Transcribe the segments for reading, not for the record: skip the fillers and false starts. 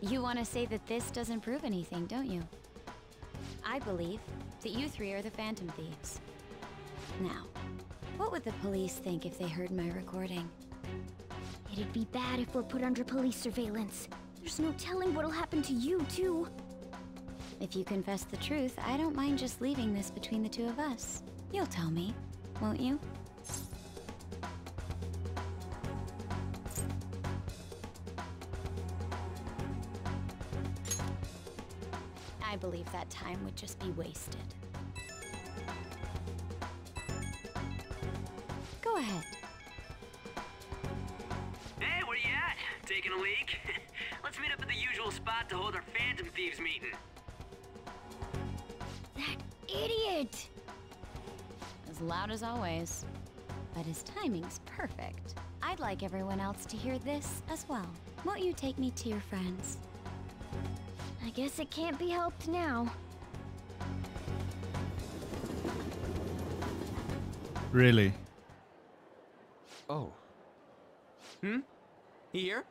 You want to say that this doesn't prove anything, don't you? I believe that you three are the Phantom Thieves. Now, what would the police think if they heard my recording? It'd be bad if we're put under police surveillance. There's no telling what'll happen to you, too. If you confess the truth, I don't mind just leaving this between the two of us. You'll tell me, won't you? I believe that time would just be wasted. Go ahead. Hey, where you at? Taking a leak? Let's meet up at the usual spot to hold our Phantom Thieves meeting. That idiot! As loud as always. But his timing's perfect. I'd like everyone else to hear this as well. Won't you take me to your friends? I guess it can't be helped now. Really? Oh. Hmm? Here?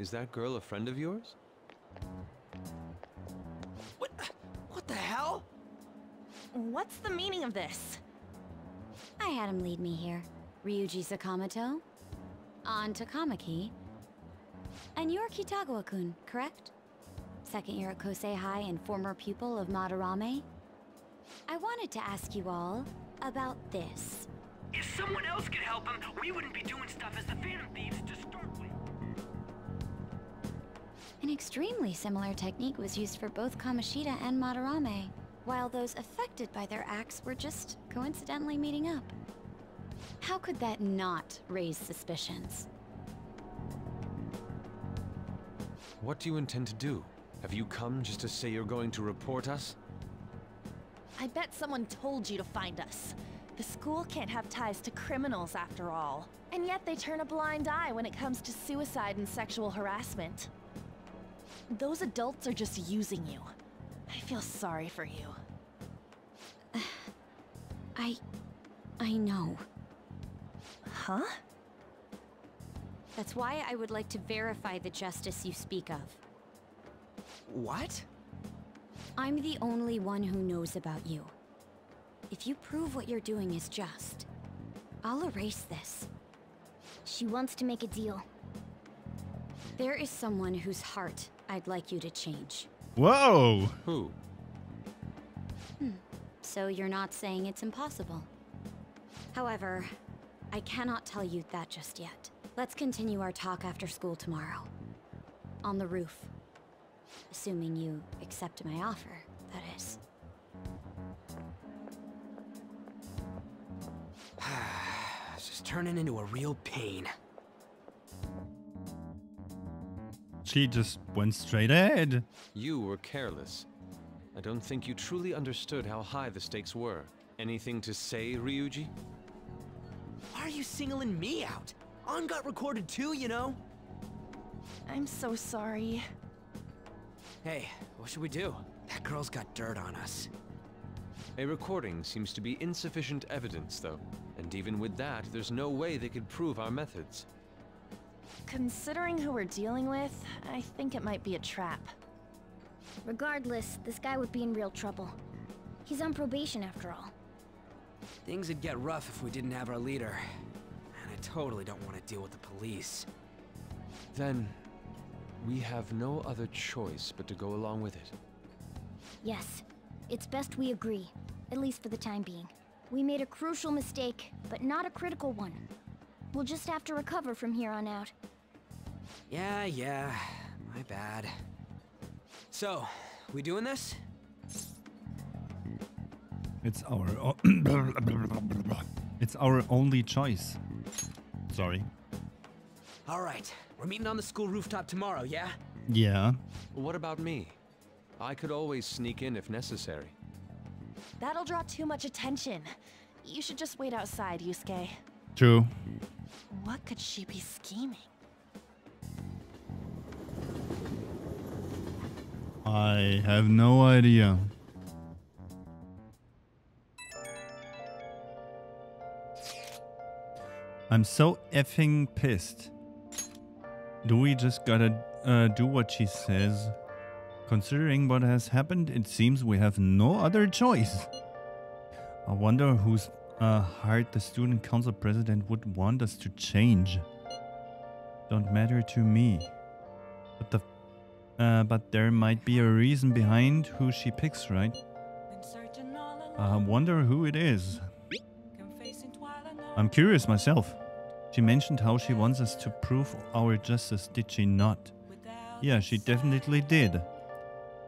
Is that girl a friend of yours? What the hell? What's the meaning of this? I had him lead me here. Ryuji Sakamoto, on Takamaki, and you're Kitagawa-kun, correct? Second year at Kosei High and former pupil of Madarame. I wanted to ask you all about this. If someone else could help him, we wouldn't be doing stuff as the Phantom Thieves to start with. An extremely similar technique was used for both Kamoshida and Madarame, while those affected by their acts were just coincidentally meeting up. How could that not raise suspicions? What do you intend to do? Have you come just to say you're going to report us? I bet someone told you to find us. The school can't have ties to criminals after all. And yet they turn a blind eye when it comes to suicide and sexual harassment. Those adults are just using you. I feel sorry for you. I know. Huh? That's why I would like to verify the justice you speak of. What? I'm the only one who knows about you. If you prove what you're doing is just, I'll erase this. She wants to make a deal. There is someone whose heart I'd like you to change. Whoa! Who? So you're not saying it's impossible. However, I cannot tell you that just yet. Let's continue our talk after school tomorrow. On the roof. Assuming you accept my offer, that is. This is turning into a real pain. She just went straight ahead. You were careless. I don't think you truly understood how high the stakes were. Anything to say, Ryuji? Why are you singling me out? On got recorded too, you know? I'm so sorry. Hey, what should we do? That girl's got dirt on us. A recording seems to be insufficient evidence, though. And even with that, there's no way they could prove our methods. Considering who we're dealing with, I think it might be a trap. Regardless, this guy would be in real trouble. He's on probation, after all. Things would get rough if we didn't have our leader. And I totally don't want to deal with the police. Then... we have no other choice but to go along with it. Yes. It's best we agree. At least for the time being. We made a crucial mistake, but not a critical one. We'll just have to recover from here on out. Yeah. My bad. So, we doing this? It's our only choice. Sorry. All right. We're meeting on the school rooftop tomorrow, yeah? Yeah. What about me? I could always sneak in if necessary. That'll draw too much attention. You should just wait outside, Yusuke. True. What could she be scheming? I have no idea. I'm so effing pissed. Do we just gotta do what she says. Considering what has happened, it seems we have no other choice. I wonder whose heart the student council president would want us to change. Don't matter to me. But there might be a reason behind who she picks, right? I wonder who it is. I'm curious myself. She mentioned how she wants us to prove our justice, did she not? Yeah, she definitely did.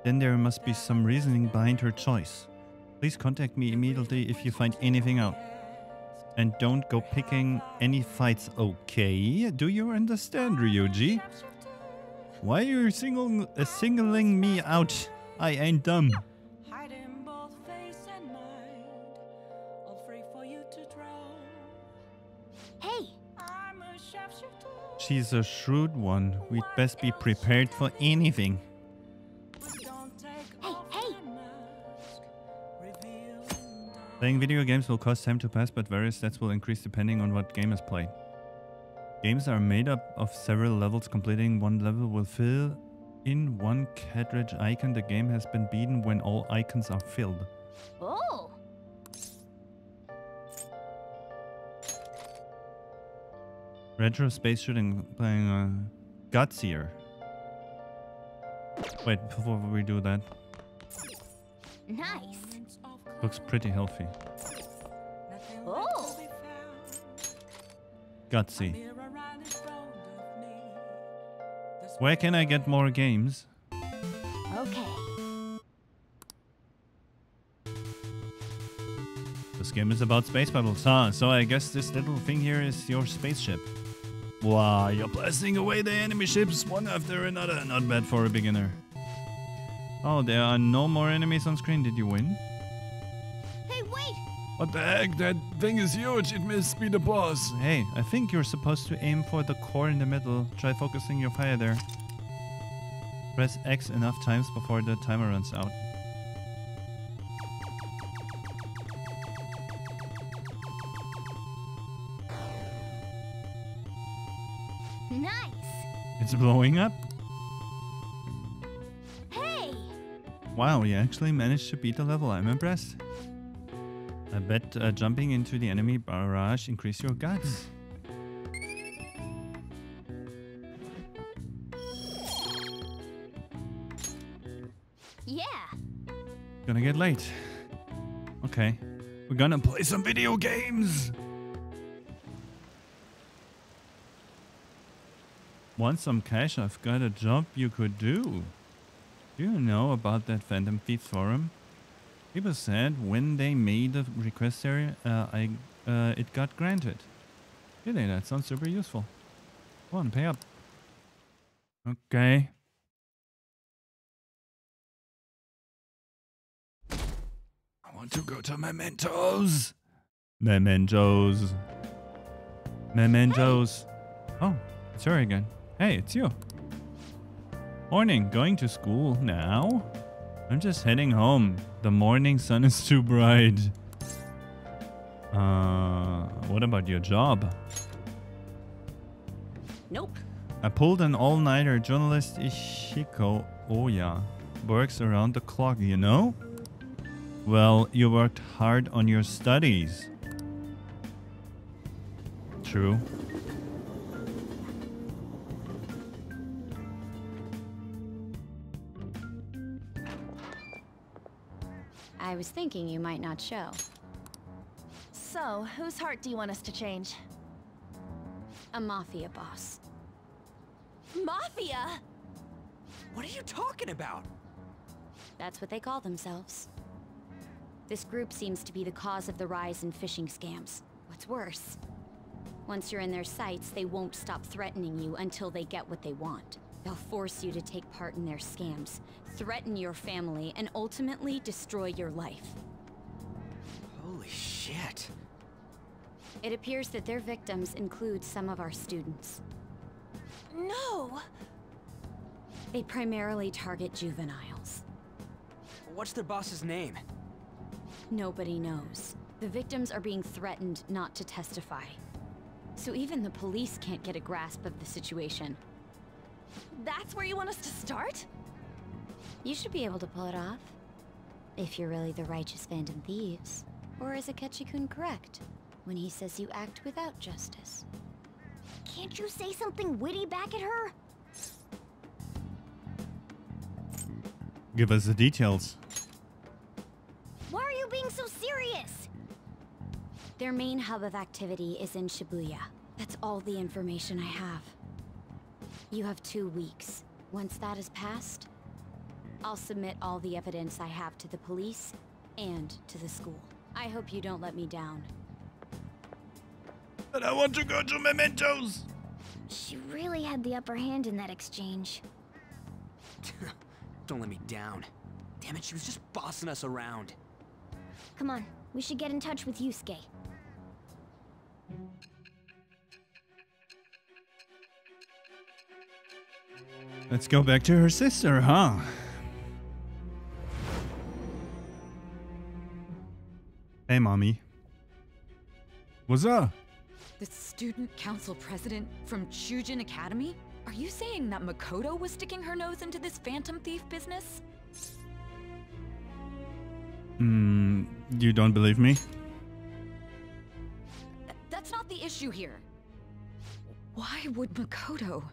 Then there must be some reasoning behind her choice. Please contact me immediately if you find anything out. And don't go picking any fights, okay? Do you understand, Ryuji? Why are you singling me out? I ain't dumb. She's a shrewd one. We'd best be prepared for anything. Playing video games will cause time to pass, but various stats will increase depending on what game is played. Games are made up of several levels. Completing one level will fill in one cartridge icon. The game has been beaten when all icons are filled. Oh. Retro space shooting, playing Godseer. Wait, before we do that. Nice. Looks pretty healthy. Oh. Gutsy. Where can I get more games? Okay. This game is about space battles, huh? So I guess this little thing here is your spaceship. Wow, you're blasting away the enemy ships one after another. Not bad for a beginner. Oh, there are no more enemies on screen. Did you win? Hey, wait! What the heck? That thing is huge. It must be the boss. Hey, I think you're supposed to aim for the core in the middle. Try focusing your fire there. Press X enough times before the timer runs out. It's blowing up. Hey! Wow, you actually managed to beat the level. I'm impressed. I bet jumping into the enemy barrage increased your guts. Yeah. Gonna get late. Okay. We're gonna play some video games. Want some cash? I've got a job you could do. Do you know about that Phantom Thieves forum? People said when they made a request there, it got granted. Really? That sounds super useful. Come on, pay up. Okay. I want to go to Mementos. Mementos. Mementos. Oh, it's her again. Hey, it's you. Morning, going to school now? I'm just heading home. The morning sun is too bright. What about your job? Nope. I pulled an all-nighter. Journalist Ishiko Oya works around the clock, you know? Well, you worked hard on your studies. True. I was thinking you might not show. So, whose heart do you want us to change? A mafia boss. Mafia? What are you talking about? That's what they call themselves. This group seems to be the cause of the rise in phishing scams. What's worse? Once you're in their sights, they won't stop threatening you until they get what they want. They'll force you to take part in their scams, threaten your family, and ultimately destroy your life. Holy shit. It appears that their victims include some of our students. No! They primarily target juveniles. What's their boss's name? Nobody knows. The victims are being threatened not to testify. So even the police can't get a grasp of the situation. That's where you want us to start? You should be able to pull it off. If you're really the righteous Phantom Thieves. Or is Akechi-kun correct when he says you act without justice? Can't you say something witty back at her? Give us the details. Why are you being so serious? Their main hub of activity is in Shibuya. That's all the information I have. You have 2 weeks. Once that is passed, I'll submit all the evidence I have to the police and to the school. I hope you don't let me down. But I want to go to Mementos! She really had the upper hand in that exchange. Don't let me down. Damn it, she was just bossing us around. Come on, we should get in touch with Yusuke. Let's go back to her sister, huh? Hey, mommy. What's up? The student council president from Shujin Academy? Are you saying that Makoto was sticking her nose into this Phantom Thief business? You don't believe me? That's not the issue here. Why would Makoto?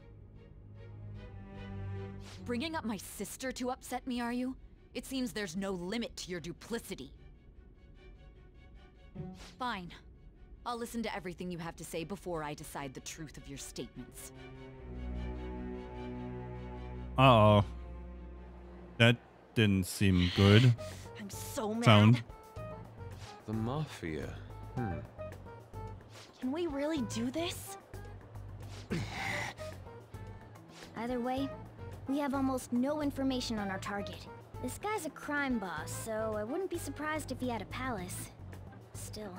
Bringing up my sister to upset me, are you? It seems there's no limit to your duplicity. Fine. I'll listen to everything you have to say before I decide the truth of your statements. Uh-oh. That didn't seem good. I'm so mad. Sound. The mafia. Can we really do this? Either way, we have almost no information on our target. This guy's a crime boss, so I wouldn't be surprised if he had a palace. Still.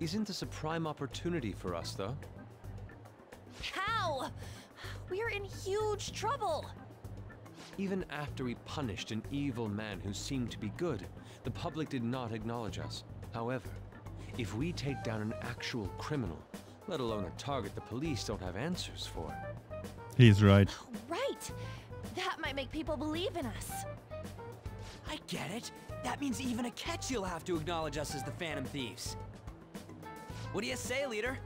Isn't this a prime opportunity for us, though? How? We're in huge trouble! Even after we punished an evil man who seemed to be good, the public did not acknowledge us. However, if we take down an actual criminal, let alone a target the police don't have answers for... He's right. Oh, right! That might make people believe in us. I get it. That means even Akechi will have to acknowledge us as the Phantom Thieves. What do you say, leader?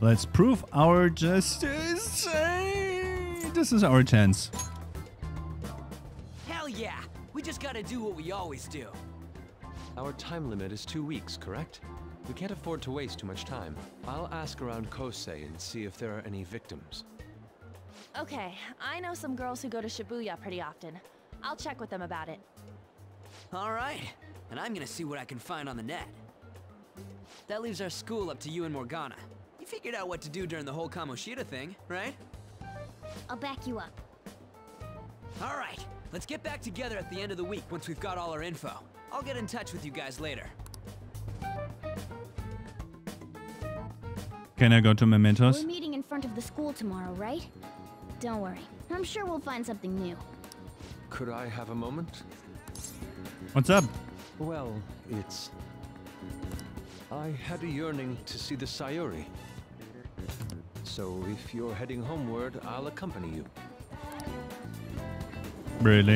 Let's prove our justice. This is our chance. Hell yeah! We just gotta do what we always do. Our time limit is 2 weeks, correct? We can't afford to waste too much time. I'll ask around Kosei and see if there are any victims. Okay, I know some girls who go to Shibuya pretty often. I'll check with them about it. All right, and I'm gonna see what I can find on the net. That leaves our school up to you and Morgana. You figured out what to do during the whole Kamoshida thing, right? I'll back you up. All right, let's get back together at the end of the week once we've got all our info. I'll get in touch with you guys later. Can I go to Mementos? We're meeting in front of the school tomorrow, right? Don't worry. I'm sure we'll find something new. Could I have a moment? What's up? Well, it's... I had a yearning to see the Sayuri. So if you're heading homeward, I'll accompany you. Really?